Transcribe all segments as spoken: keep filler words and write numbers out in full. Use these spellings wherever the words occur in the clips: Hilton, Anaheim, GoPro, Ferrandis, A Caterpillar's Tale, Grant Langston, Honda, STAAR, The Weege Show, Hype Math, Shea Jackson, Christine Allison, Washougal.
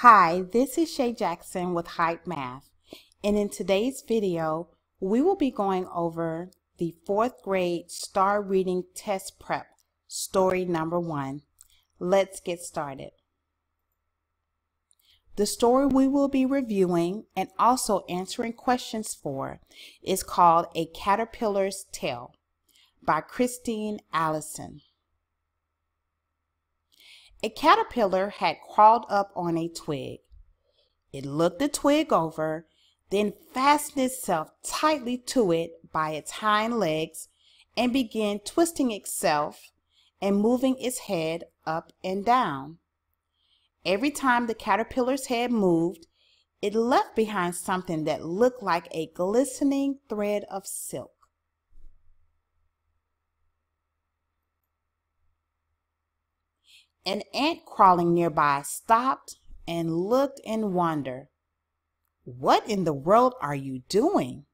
Hi, this is Shea Jackson with Hype Math, and in today's video, we will be going over the fourth grade STAAR reading test prep, story number one. Let's get started. The story we will be reviewing and also answering questions for is called A Caterpillar's Tale by Christine Allison. A caterpillar had crawled up on a twig. It looked the twig over, then fastened itself tightly to it by its hind legs and began twisting itself and moving its head up and down. Every time the caterpillar's head moved, it left behind something that looked like a glistening thread of silk. An ant crawling nearby stopped and looked in wonder. "What in the world are you doing?"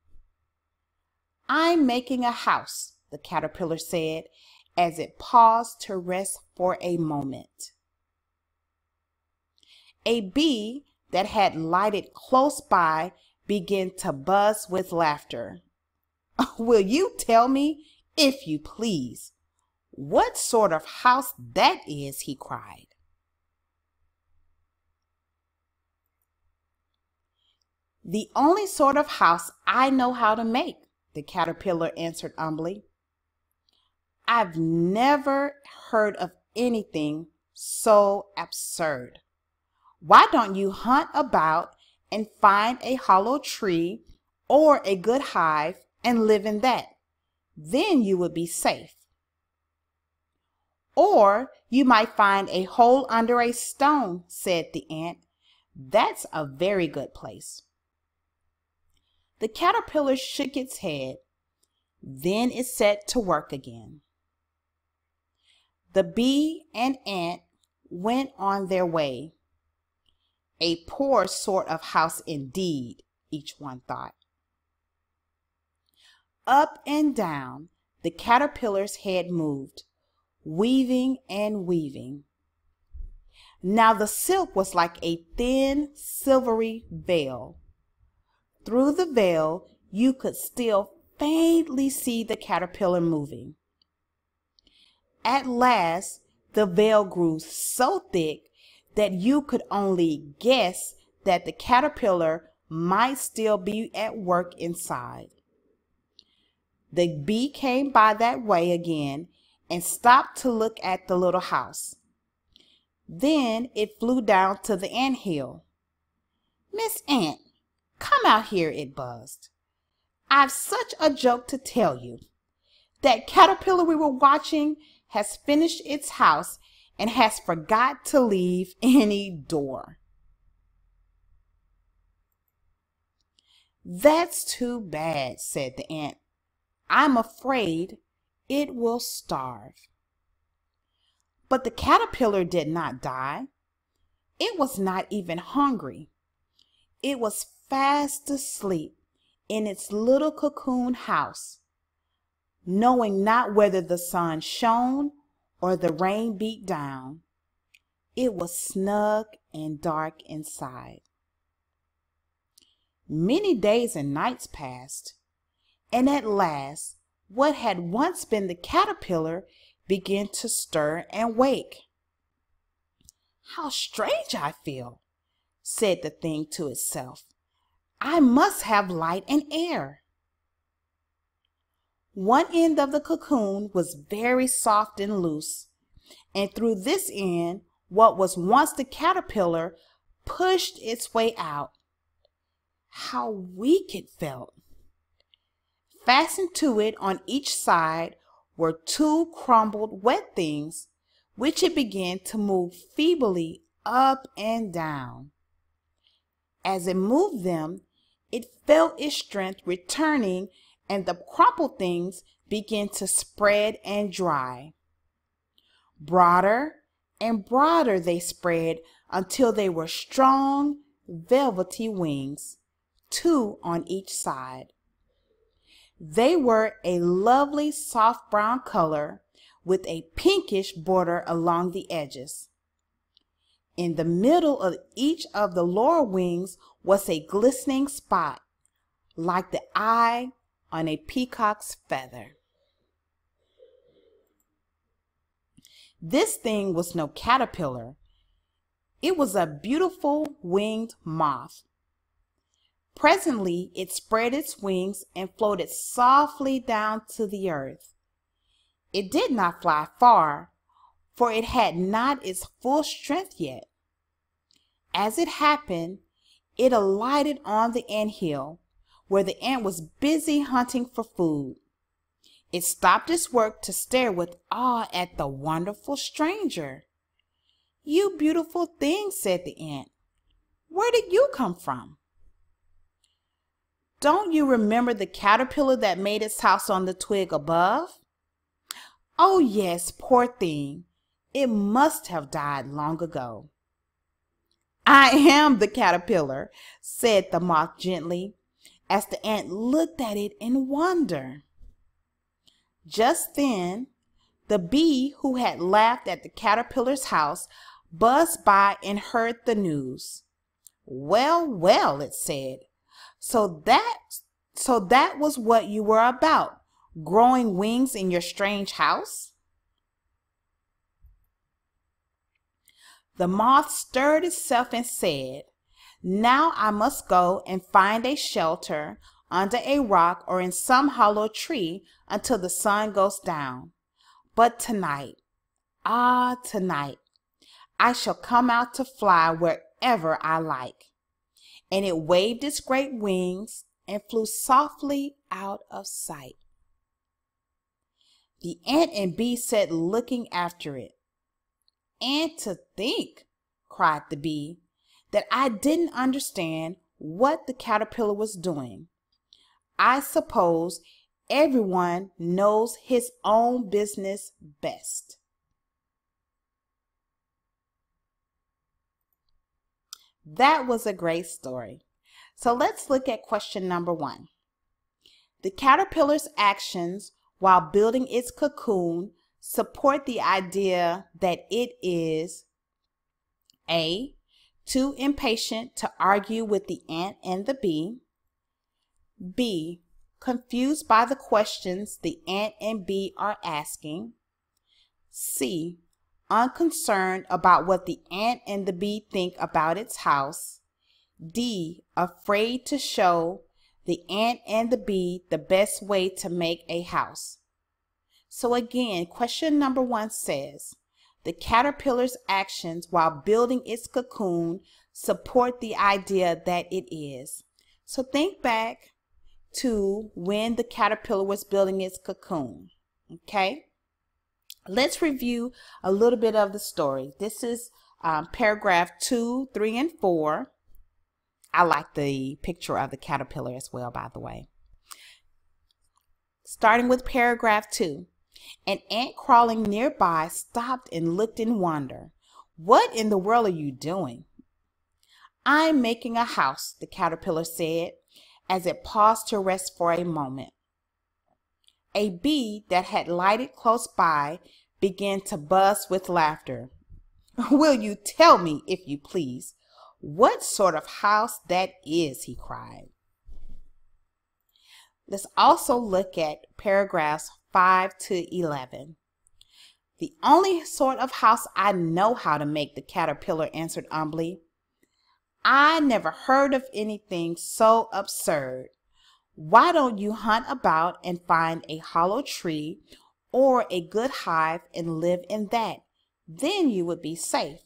"I'm making a house," the caterpillar said as it paused to rest for a moment. A bee that had lighted close by began to buzz with laughter. "Will you tell me, if you please, what sort of house that is?" he cried. "The only sort of house I know how to make," the caterpillar answered humbly. "I've never heard of anything so absurd. Why don't you hunt about and find a hollow tree or a good hive and live in that? Then you would be safe. Or you might find a hole under a stone," said the ant. "That's a very good place." The caterpillar shook its head. Then it set to work again. The bee and ant went on their way. "A poor sort of house indeed," each one thought. Up and down, the caterpillar's head moved, weaving and weaving. Now the silk was like a thin, silvery veil. Through the veil, you could still faintly see the caterpillar moving. At last, the veil grew so thick that you could only guess that the caterpillar might still be at work inside. The bee came by that way again and stopped to look at the little house. Then it flew down to the anthill. "Miss Ant, come out here," it buzzed. "I've such a joke to tell you. That caterpillar we were watching has finished its house and has forgot to leave any door." "That's too bad," said the ant. "I'm afraid it will starve." But the caterpillar did not die. It was not even hungry. It was fast asleep in its little cocoon house, knowing not whether the sun shone or the rain beat down. It was snug and dark inside. Many days and nights passed, and at last what had once been the caterpillar began to stir and wake. "How strange I feel," said the thing to itself. "I must have light and air." One end of the cocoon was very soft and loose, and through this end, what was once the caterpillar pushed its way out. How weak it felt! Fastened to it on each side were two crumbled wet things, which it began to move feebly up and down. As it moved them, it felt its strength returning, and the crumpled things began to spread and dry. Broader and broader they spread until they were strong, velvety wings, two on each side. They were a lovely soft brown color with a pinkish border along the edges. in the middle of each of the lower wings was a glistening spot, like the eye on a peacock's feather. This thing was no caterpillar. It was a beautiful winged moth. Presently, it spread its wings and floated softly down to the earth. It did not fly far, for it had not its full strength yet. As it happened, it alighted on the anthill, where the ant was busy hunting for food. It stopped its work to stare with awe at the wonderful stranger. "You beautiful thing," said the ant. "Where did you come from? Don't you remember the caterpillar that made its house on the twig above? Oh yes, poor thing. It must have died long ago." "I am the caterpillar," said the moth gently, as the ant looked at it in wonder. Just then, the bee who had laughed at the caterpillar's house buzzed by and heard the news. "Well, well," it said, so that, so that was what you were about, growing wings in your strange house?" The moth stirred itself and said, "Now I must go and find a shelter under a rock or in some hollow tree until the sun goes down. But tonight, ah, tonight, I shall come out to fly wherever I like." And it waved its great wings and flew softly out of sight. The ant and bee sat looking after it. "And to think," cried the bee, "that I didn't understand what the caterpillar was doing. I suppose everyone knows his own business best." That was a great story. So let's look at question number one. The caterpillar's actions while building its cocoon support the idea that it is A, too impatient to argue with the ant and the bee, B, confused by the questions the ant and bee are asking, C, unconcerned about what the ant and the bee think about its house, D, afraid to show the ant and the bee the best way to make a house. So again, question number one says, the caterpillar's actions while building its cocoon support the idea that it is. So think back to when the caterpillar was building its cocoon, okay? Let's review a little bit of the story. This is um, paragraph two, three, and four. I like the picture of the caterpillar as well, by the way. Starting with paragraph two. An ant crawling nearby stopped and looked in wonder. "What in the world are you doing?" "I'm making a house," the caterpillar said, as it paused to rest for a moment. A bee that had lighted close by began to buzz with laughter. "Will you tell me, if you please, what sort of house that is?" he cried. Let's also look at paragraphs five to eleven. "The only sort of house I know how to make," the caterpillar answered humbly. "I never heard of anything so absurd. Why don't you hunt about and find a hollow tree or a good hive and live in that? Then you would be safe."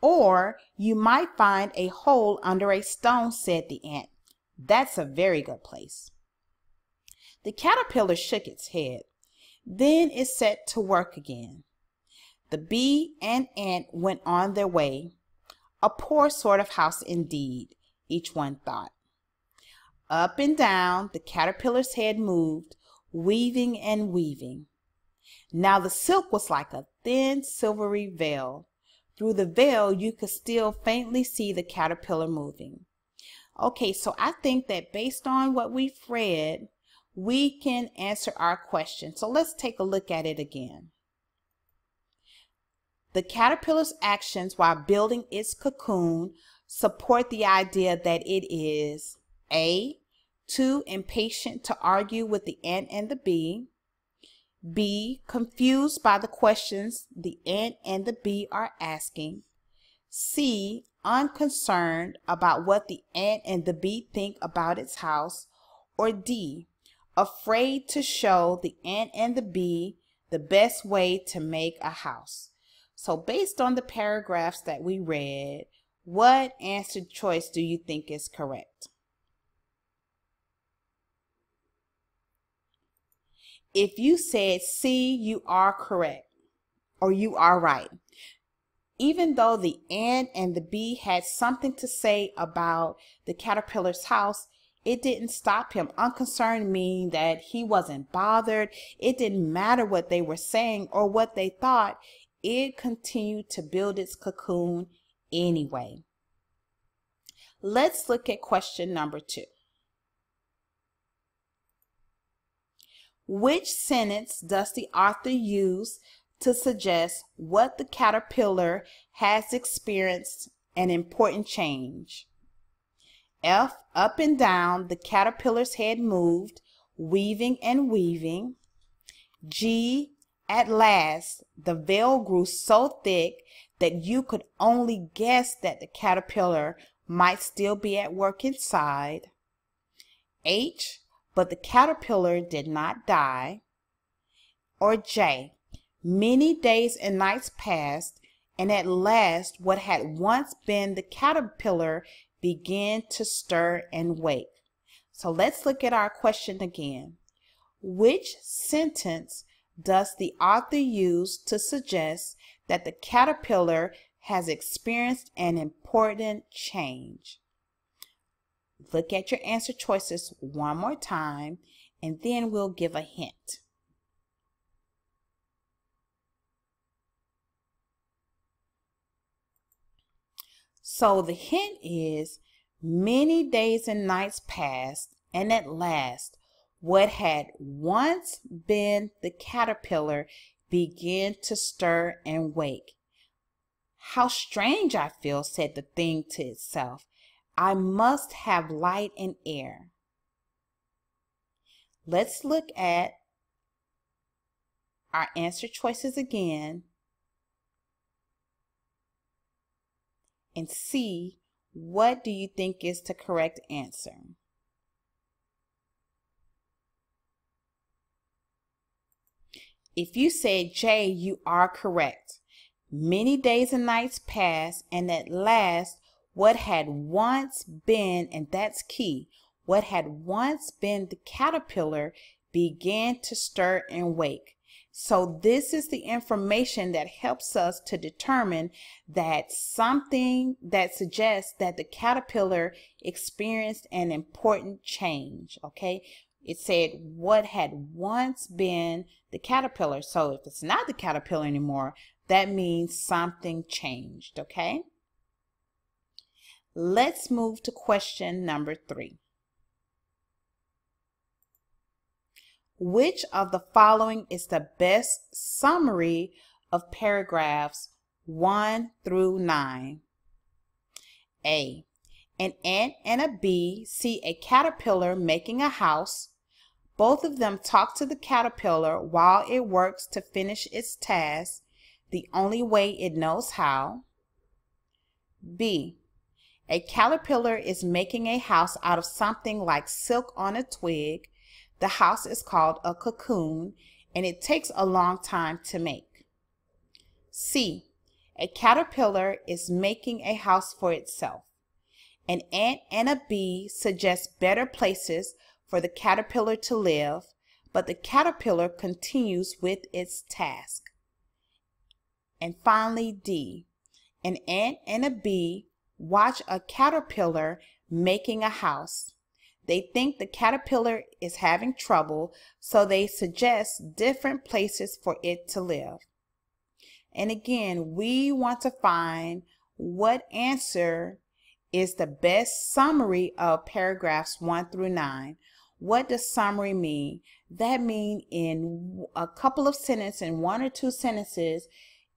"Or you might find a hole under a stone," said the ant. "That's a very good place." The caterpillar shook its head. Then it set to work again. The bee and ant went on their way. A poor sort of house indeed, each one thought. Up and down, the caterpillar's head moved, weaving and weaving. Now the silk was like a thin silvery veil. Through the veil, you could still faintly see the caterpillar moving. Okay, so I think that based on what we've read, we can answer our question. So let's take a look at it again. The caterpillar's actions while building its cocoon support the idea that it is A, too impatient to argue with the ant and the bee, B, confused by the questions the ant and the bee are asking, C, unconcerned about what the ant and the bee think about its house, or D, afraid to show the ant and the bee the best way to make a house. So based on the paragraphs that we read, what answer choice do you think is correct? If you said C, you are correct, or you are right. Even though the ant and the bee had something to say about the caterpillar's house, it didn't stop him. Unconcerned meaning that he wasn't bothered. It didn't matter what they were saying or what they thought. It continued to build its cocoon anyway. Let's look at question number two. Which sentence does the author use to suggest what the caterpillar has experienced an important change? F, up and down, the caterpillar's head moved, weaving and weaving. G, at last, the veil grew so thick that you could only guess that the caterpillar might still be at work inside. H, but the caterpillar did not die. Or J, many days and nights passed, and at last what had once been the caterpillar began to stir and wake. So let's look at our question again. Which sentence does the author use to suggest that the caterpillar has experienced an important change? Look at your answer choices one more time, and then we'll give a hint. So the hint is, many days and nights passed, and at last, what had once been the caterpillar began to stir and wake. How strange I feel, said the thing to itself. I must have light and air. Let's look at our answer choices again and see, what do you think is the correct answer? If you said J, you are correct. Many days and nights passed, and at last, what had once been, and that's key, what had once been the caterpillar began to stir and wake. So this is the information that helps us to determine that something that suggests that the caterpillar experienced an important change, okay? It said what had once been the caterpillar. So if it's not the caterpillar anymore, that means something changed, okay? Let's move to question number three. Which of the following is the best summary of paragraphs one through nine? A, an ant and a bee see a caterpillar making a house. Both of them talk to the caterpillar while it works to finish its task, the only way it knows how. B, a caterpillar is making a house out of something like silk on a twig. The house is called a cocoon, and it takes a long time to make. C, a caterpillar is making a house for itself. An ant and a bee suggest better places for the caterpillar to live, but the caterpillar continues with its task. And finally, D, an ant and a bee watch a caterpillar making a house. They think the caterpillar is having trouble, so they suggest different places for it to live. And again, we want to find what answer is the best summary of paragraphs one through nine. What does summary mean? That means in a couple of sentences, in one or two sentences,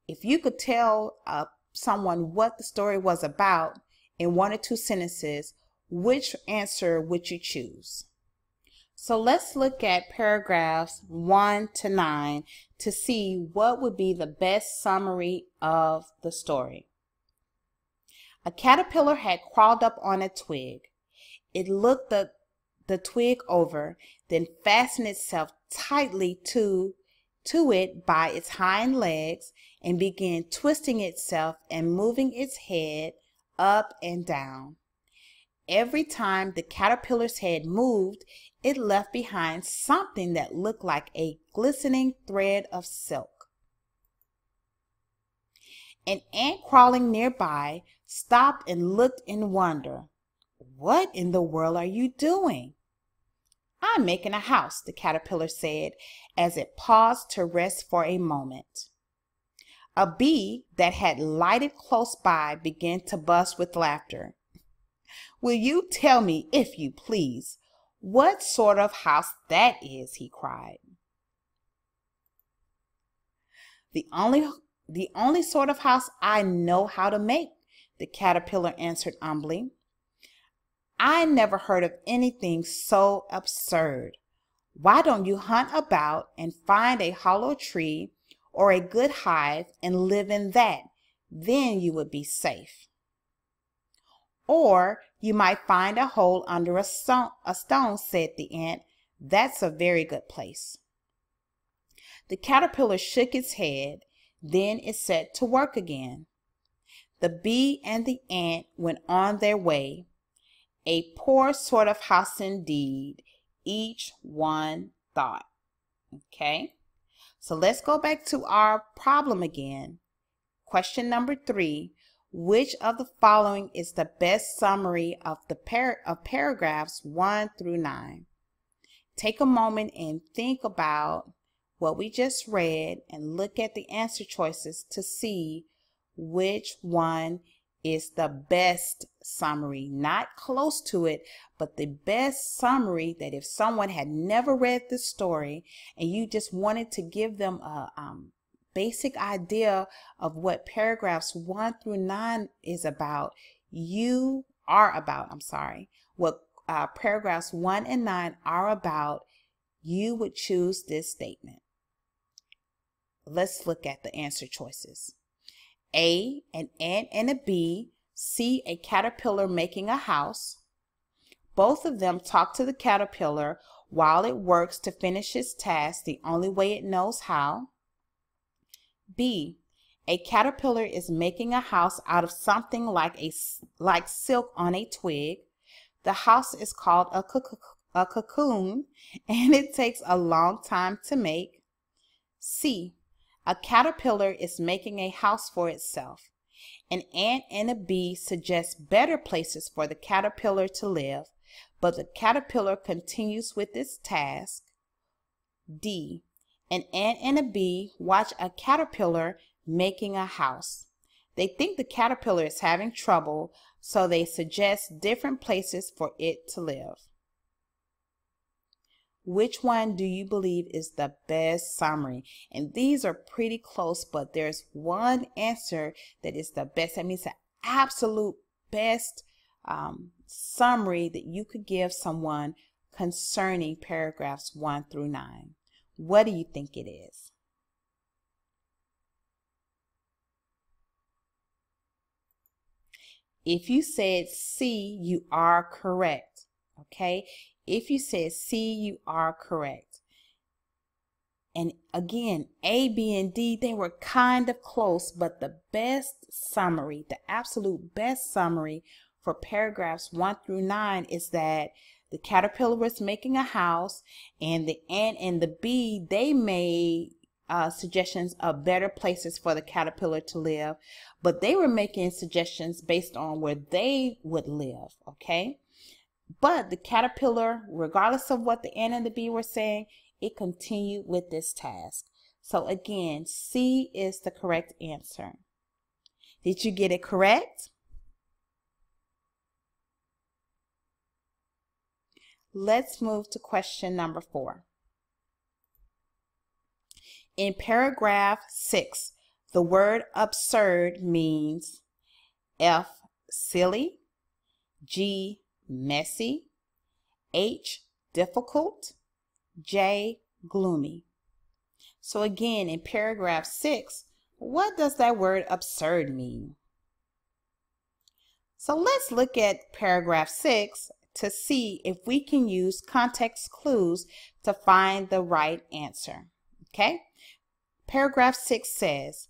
If you could tell uh, someone what the story was about in one or two sentences, which answer would you choose? So let's look at paragraphs one to nine to see what would be the best summary of the story. A caterpillar had crawled up on a twig. It looked the, the twig over, then fastened itself tightly to, to it by its hind legs and began twisting itself and moving its head up and down. Every time the caterpillar's head moved, it left behind something that looked like a glistening thread of silk. An ant crawling nearby stopped and looked in wonder. "What in the world are you doing?" "I'm making a house," the caterpillar said as it paused to rest for a moment. A bee that had lighted close by began to buzz with laughter. "Will you tell me, if you please, what sort of house that is?" he cried. The only, the only sort of house I know how to make," the caterpillar answered humbly. "I never heard of anything so absurd. Why don't you hunt about and find a hollow tree or a good hive and live in that? Then you would be safe. Or you might find a hole under a stone, a stone, said the ant. That's a very good place." The caterpillar shook its head. Then it set to work again. The bee and the ant went on their way. A poor sort of house indeed, each one thought. Okay, so let's go back to our problem again. Question number three. Which of the following is the best summary of the par of paragraphs one through nine? Take a moment and think about what we just read and look at the answer choices to see which one is the best summary, not close to it, but the best summary that if someone had never read this story and you just wanted to give them a um, basic idea of what paragraphs one through nine is about, you are about, I'm sorry, what uh, paragraphs one and nine are about, you would choose this statement. Let's look at the answer choices. A, an ant and a bee see a caterpillar making a house. Both of them talk to the caterpillar while it works to finish its task the only way it knows how. B, a caterpillar is making a house out of something like a like silk on a twig. The house is called a, coc a cocoon, and it takes a long time to make. C, a caterpillar is making a house for itself. An ant and a bee suggest better places for the caterpillar to live, but the caterpillar continues with its task. D, an ant and a bee watch a caterpillar making a house. They think the caterpillar is having trouble, so they suggest different places for it to live. Which one do you believe is the best summary? And these are pretty close, but there's one answer that is the best. That means the absolute best um, summary that you could give someone concerning paragraphs one through nine. What do you think it is? If you said C, you are correct. Okay? If you said C, you are correct. And again, A, B, and D, they were kind of close, but the best summary, the absolute best summary for paragraphs one through nine is that the caterpillar was making a house, and the ant and the bee, they made uh, suggestions of better places for the caterpillar to live, but they were making suggestions based on where they would live, okay? But the caterpillar, regardless of what the ant and the bee were saying, it continued with this task. So again, C is the correct answer. Did you get it correct? Let's move to question number four. In paragraph six, The word absurd means F, silly, G, messy, H, difficult, J, gloomy. So again, in paragraph six, what does that word absurd mean? So let's look at paragraph six to see if we can use context clues to find the right answer. Okay? Paragraph six says,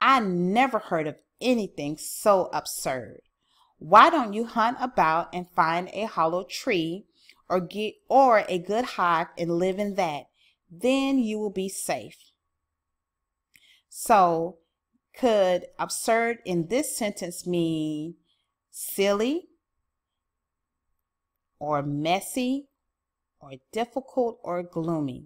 I never heard of anything so absurd. Why don't you hunt about and find a hollow tree or get or a good hive and live in that? Then you will be safe. So could absurd in this sentence mean silly or messy or difficult or gloomy?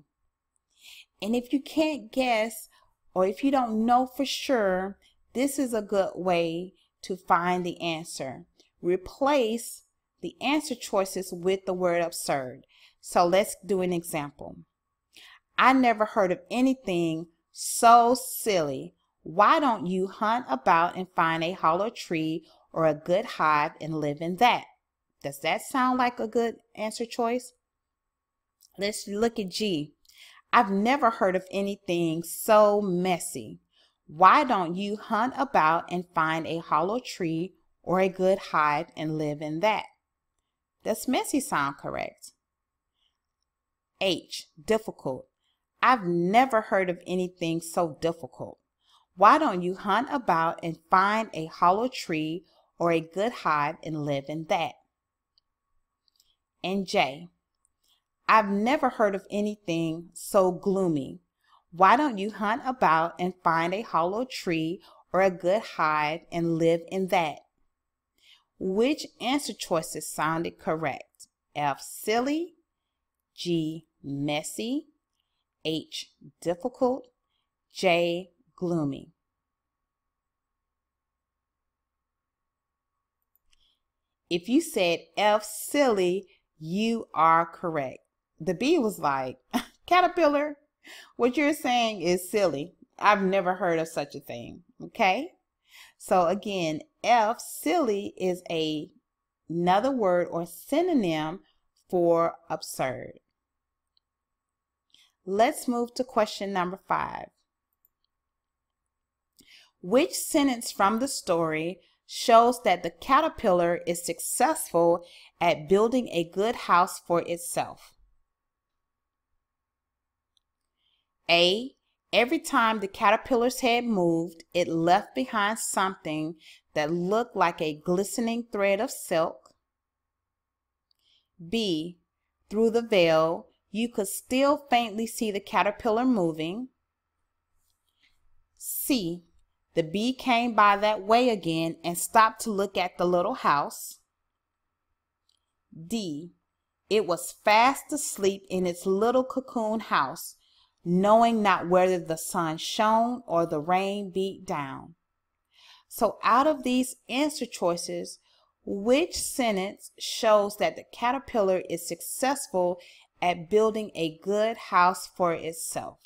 And if you can't guess or if you don't know for sure, this is a good way to find the answer. Replace the answer choices with the word absurd. So let's do an example. I never heard of anything so silly. Why don't you hunt about and find a hollow tree or a good hive and live in that? Does that sound like a good answer choice? Let's look at G. I've never heard of anything so messy. Why don't you hunt about and find a hollow tree or a good hive and live in that? Does messy sound correct? H, difficult. I've never heard of anything so difficult. Why don't you hunt about and find a hollow tree or a good hive and live in that? And J, I've never heard of anything so gloomy. Why don't you hunt about and find a hollow tree or a good hive and live in that? Which answer choices sounded correct? F, silly, G, messy, H, difficult, J, gloomy. If you said F, silly, you are correct. The bee was like, caterpillar, what you're saying is silly. I've never heard of such a thing. Okay? So again, F, silly, is a, another word or synonym for absurd. Let's move to question number five. Which sentence from the story shows that the caterpillar is successful at building a good house for itself? A, every time the caterpillar's head moved, it left behind something that looked like a glistening thread of silk. B, through the veil, you could still faintly see the caterpillar moving. C, the bee came by that way again and stopped to look at the little house. D, it was fast asleep in its little cocoon house, knowing not whether the sun shone or the rain beat down. So out of these answer choices, which sentence shows that the caterpillar is successful at building a good house for itself?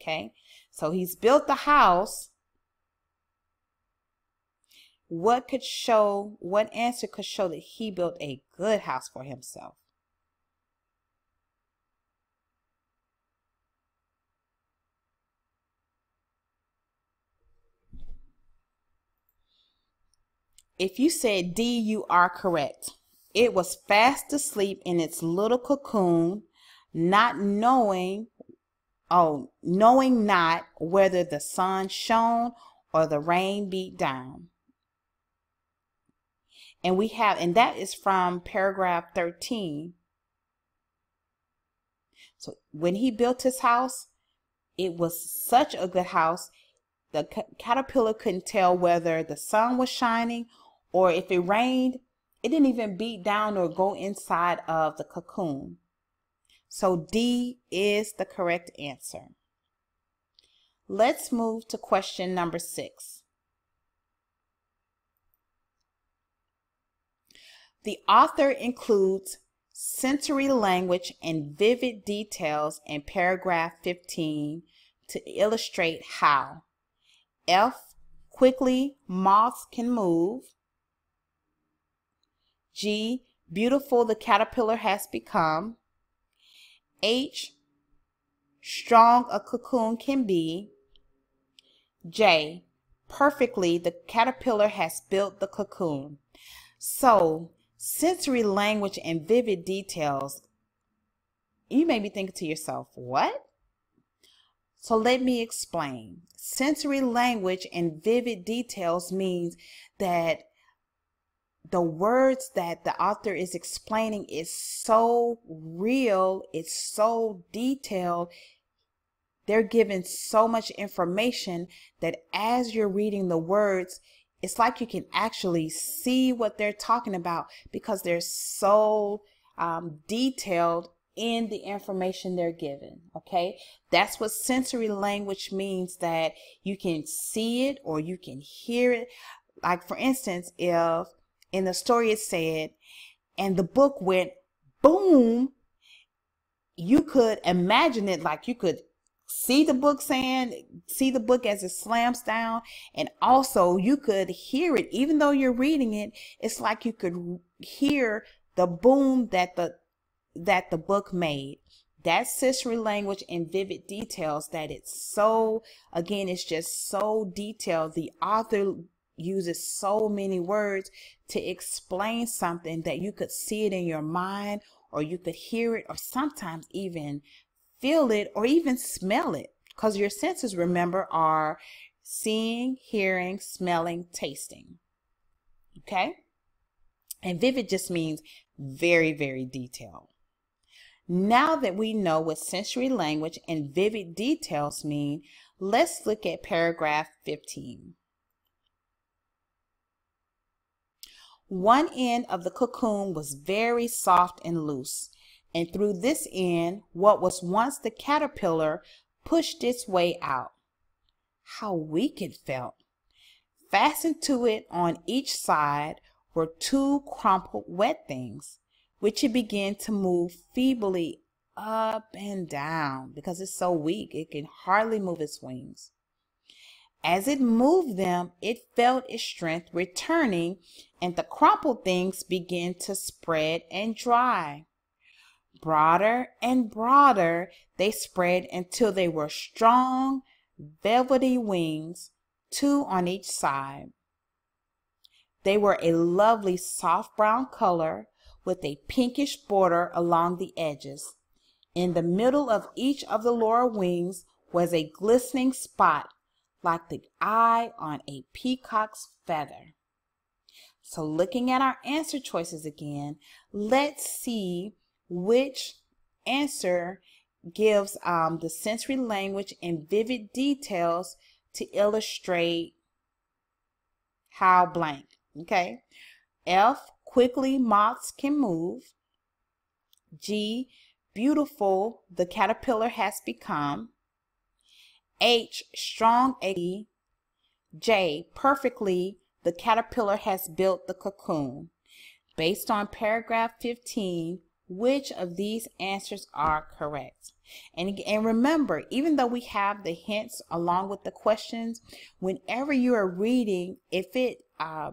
Okay, so he's built the house. What could show, what answer could show that he built a good house for himself? If you said D, you are correct. It was fast asleep in its little cocoon, not knowing, oh, knowing not whether the sun shone or the rain beat down. And we have, and that is from paragraph thirteen. So when he built his house, it was such a good house. The caterpillar couldn't tell whether the sun was shining or if it rained. It didn't even beat down or go inside of the cocoon. So D is the correct answer. Let's move to question number six. The author includes sensory language and vivid details in paragraph fifteen to illustrate how F, quickly moths can move. G, beautiful the caterpillar has become. H, strong a cocoon can be. J, perfectly the caterpillar has built the cocoon. So, sensory language and vivid details. You may be thinking to yourself, what? So let me explain. Sensory language and vivid details means that the words that the author is explaining is so real, it's so detailed, they're given so much information that as you're reading the words, it's like you can actually see what they're talking about because they're so um, detailed in the information they're given, okay? That's what sensory language means, that you can see it or you can hear it. Like for instance, if in the story it said, and the book went boom, you could imagine it, like you could see the book saying, see the book as it slams down, and also you could hear it. Even though you're reading it, it's like you could hear the boom that the that the book made. That's sensory language and vivid details, that it's so, again, it's just so detailed. The author uses so many words to explain something that you could see it in your mind, or you could hear it, or sometimes even feel it, or even smell it, because your senses, remember, are seeing, hearing, smelling, tasting. Okay? And vivid just means very, very detailed. Now that we know what sensory language and vivid details mean, let's look at paragraph fifteen. One end of the cocoon was very soft and loose, and through this end, what was once the caterpillar pushed its way out. How weak it felt. Fastened to it on each side were two crumpled wet things, which it began to move feebly up and down. Because it's so weak, it can hardly move its wings. As it moved them, it felt its strength returning, and the crumpled things began to spread and dry. Broader and broader they spread until they were strong, velvety wings, two on each side. They were a lovely soft brown color with a pinkish border along the edges. In the middle of each of the lower wings was a glistening spot like the eye on a peacock's feather. So looking at our answer choices again, let's see which answer gives um, the sensory language and vivid details to illustrate how blank, okay? F, quickly moths can move. G, beautiful the caterpillar has become. H, strong a. J, perfectly the caterpillar has built the cocoon. Based on paragraph fifteen, which of these answers are correct? And, and remember, even though we have the hints along with the questions, whenever you are reading, if it uh,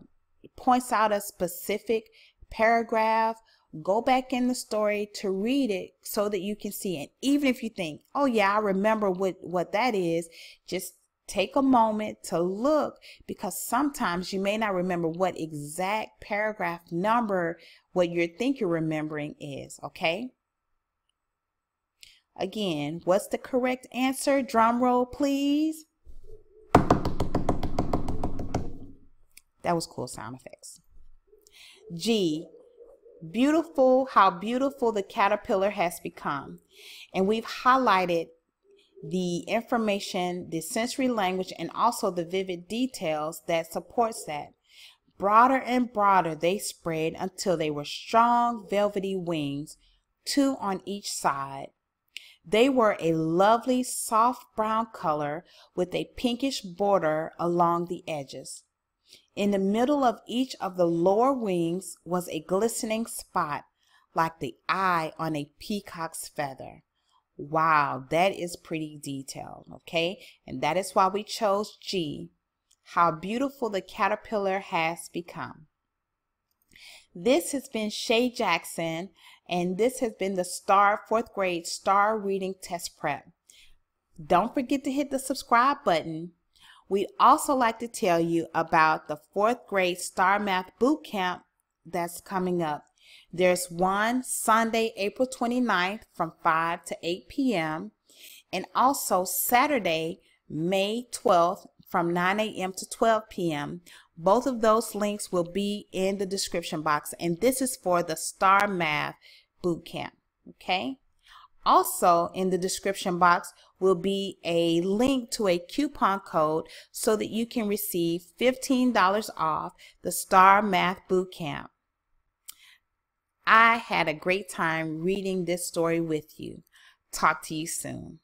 points out a specific paragraph, go back in the story to read it so that you can see it. Even if you think, oh yeah, I remember what, what that is, just take a moment to look, because sometimes you may not remember what exact paragraph number what you think you're remembering is, okay? Again, what's the correct answer? Drum roll, please. That was cool sound effects. G, beautiful, how beautiful the caterpillar has become. And we've highlighted the information, the sensory language, and also the vivid details that supports that. Broader and broader they spread until they were strong, velvety wings, two on each side. They were a lovely soft brown color with a pinkish border along the edges. In the middle of each of the lower wings was a glistening spot like the eye on a peacock's feather. Wow, that is pretty detailed, okay? And that is why we chose G. how beautiful the caterpillar has become. This has been Shea Jackson, and this has been the STAAR fourth grade STAAR reading test prep. Don't forget to hit the subscribe button. We'd also like to tell you about the fourth grade STAAR Math Boot Camp that's coming up. There's one Sunday, April twenty-ninth from five to eight p m and also Saturday, May twelfth from nine a m to twelve p m Both of those links will be in the description box, and this is for the STAAR Math Boot Camp, okay? Also in the description box will be a link to a coupon code so that you can receive fifteen dollars off the STAAR Math Bootcamp. I had a great time reading this story with you. Talk to you soon.